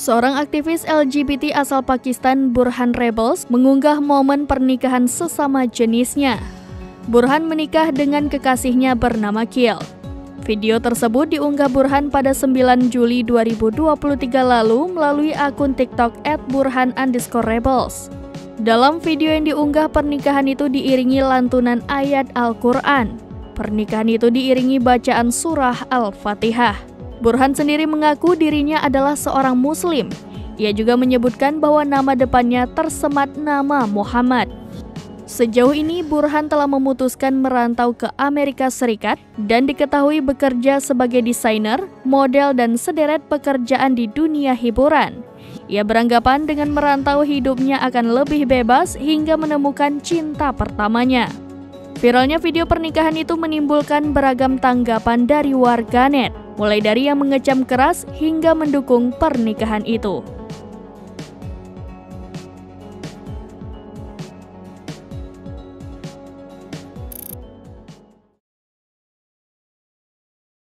Seorang aktivis LGBT asal Pakistan, Burhan Rebels, mengunggah momen pernikahan sesama jenisnya. Burhan menikah dengan kekasihnya bernama Kiel. Video tersebut diunggah Burhan pada 9 Juli 2023 lalu melalui akun TikTok @burhan_rebels. Dalam video yang diunggah, pernikahan itu diiringi lantunan ayat Al-Quran. Pernikahan itu diiringi bacaan surah Al-Fatihah. Burhan sendiri mengaku dirinya adalah seorang Muslim. Ia juga menyebutkan bahwa nama depannya tersemat nama Muhammad. Sejauh ini, Burhan telah memutuskan merantau ke Amerika Serikat dan diketahui bekerja sebagai desainer, model, dan sederet pekerjaan di dunia hiburan. Ia beranggapan dengan merantau hidupnya akan lebih bebas hingga menemukan cinta pertamanya. Viralnya video pernikahan itu menimbulkan beragam tanggapan dari warganet, mulai dari yang mengecam keras hingga mendukung pernikahan itu.